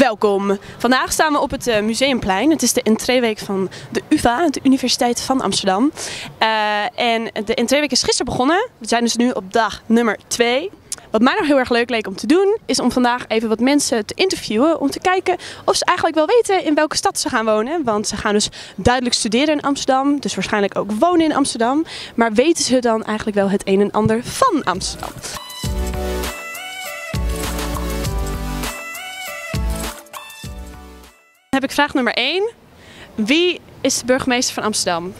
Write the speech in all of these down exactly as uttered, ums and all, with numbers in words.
Welkom. Vandaag staan we op het uh, Museumplein. Het is de Intreeweek van de U v A, de Universiteit van Amsterdam. Uh, en de Intreeweek is gisteren begonnen. We zijn dus nu op dag nummer twee. Wat mij nog heel erg leuk leek om te doen, is om vandaag even wat mensen te interviewen. Om te kijken of ze eigenlijk wel weten in welke stad ze gaan wonen. Want ze gaan dus duidelijk studeren in Amsterdam. Dus waarschijnlijk ook wonen in Amsterdam. Maar weten ze dan eigenlijk wel het een en ander van Amsterdam? Dan heb ik vraag nummer één. Wie is de burgemeester van Amsterdam?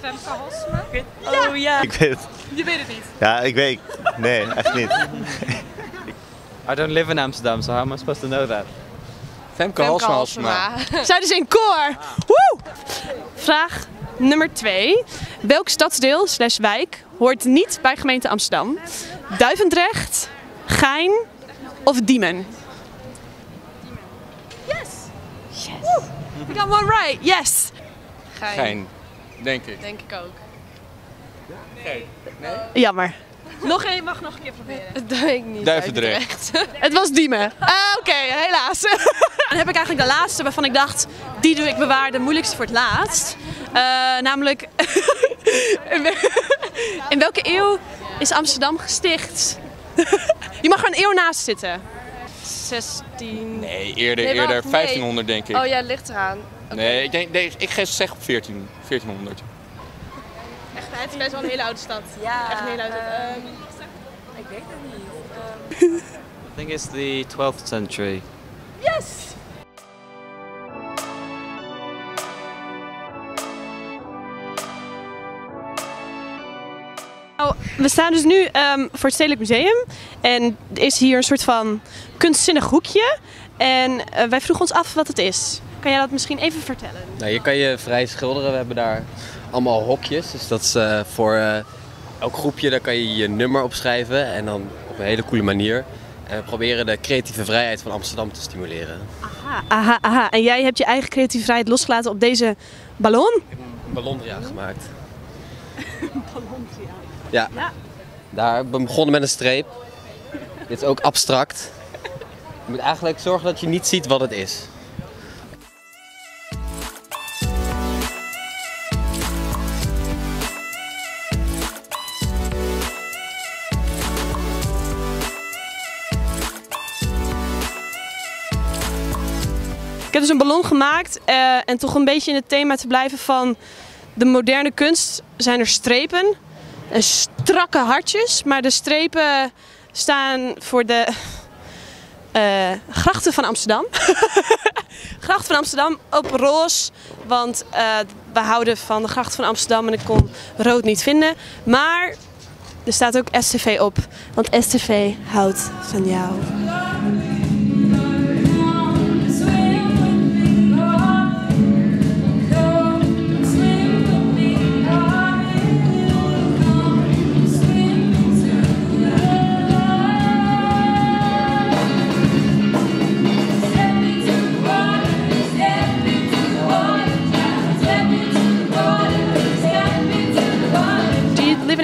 Femke Halsema? Ja. Oh ja. Ik weet het. Je weet het niet? Ja, ik weet Nee, echt niet. I don't live in Amsterdam, so how am I supposed to know that? Femke Halsema. Halsema. Zij dus in koor. Ah. Woe! Vraag nummer twee. Welk stadsdeel slash wijk hoort niet bij gemeente Amsterdam? Duivendrecht, Gein of Diemen? Yes. Woo. We got one right, yes! Gein. Gein, denk ik. Denk ik ook. Nee. nee. nee? Jammer. Nog één, mag nog een keer proberen. Dat weet ik niet. Duivendrecht. Het was Diemen. Uh, Oké, okay, helaas. Dan heb ik eigenlijk de laatste waarvan ik dacht, die doe ik bewaar de moeilijkste voor het laatst. Uh, namelijk, in welke eeuw is Amsterdam gesticht? Je mag er een eeuw naast zitten. zestien... Nee, eerder, nee, eerder vijftienhonderd nee. Denk ik. Oh ja, het ligt eraan. Okay. Nee, ik, denk, nee, ik zeg op veertienhonderd. Echt, het is best wel een hele oude stad. Ja. Echt een hele oude stad. Um, ik weet het niet. Um. I think it's the twelfth century. Yes! We staan dus nu um, voor het Stedelijk Museum en er is hier een soort van kunstzinnig hoekje en uh, wij vroegen ons af wat het is. Kan jij dat misschien even vertellen? Nou, hier kan je vrij schilderen. We hebben daar allemaal hokjes, dus dat is uh, voor uh, elk groepje, daar kan je je nummer opschrijven en dan op een hele coole manier. En we proberen de creatieve vrijheid van Amsterdam te stimuleren. Aha, aha, aha. En jij hebt je eigen creatieve vrijheid losgelaten op deze ballon? Ik heb een ballondria gemaakt. Ballondria. Ja. ja, daar begonnen met een streep. Dit is ook abstract. Je moet eigenlijk zorgen dat je niet ziet wat het is. Ik heb dus een ballon gemaakt uh, en toch een beetje in het thema te blijven van de moderne kunst zijn er strepen. En strakke hartjes, maar de strepen staan voor de uh, grachten van Amsterdam. Gracht van Amsterdam op roze, want uh, we houden van de gracht van Amsterdam en ik kon rood niet vinden. Maar er staat ook S T V op, want S T V houdt van jou.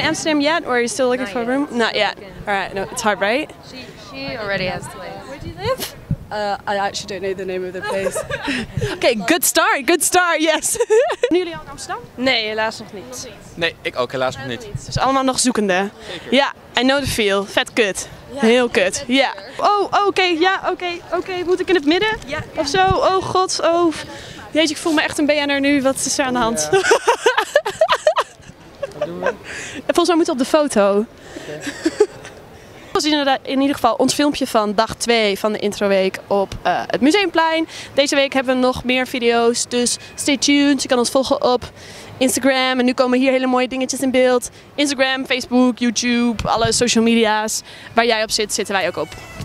Amsterdam yet, or are you still looking Not for yet. a room? Not yet. All right, no, it's hard, right? She, she already has a place. Where do you live? Uh, I actually don't know the name of the place. Okay, good start, good start, yes. Zijn jullie al in Amsterdam? Nee, helaas nog niet. Nee, ik ook helaas nog niet. Dus allemaal nog zoekende. Zeker. Ja, I know the feel. Vet kut. Ja, heel kut. Ja. Oh, oké, okay, ja, oké, okay, oké. Okay. Moet ik in het midden? Ja, ja. Of zo? Oh god, oh. Jeetje, ik voel me echt een B N'er nu. Wat is er aan de hand? Ja. Volgens mij moeten we op de foto. Okay. Dat was inderdaad in ieder geval ons filmpje van dag twee van de introweek op uh, het Museumplein. Deze week hebben we nog meer video's, dus stay tuned. Je kan ons volgen op Instagram en nu komen hier hele mooie dingetjes in beeld. Instagram, Facebook, YouTube, alle social media's. Waar jij op zit, zitten wij ook op.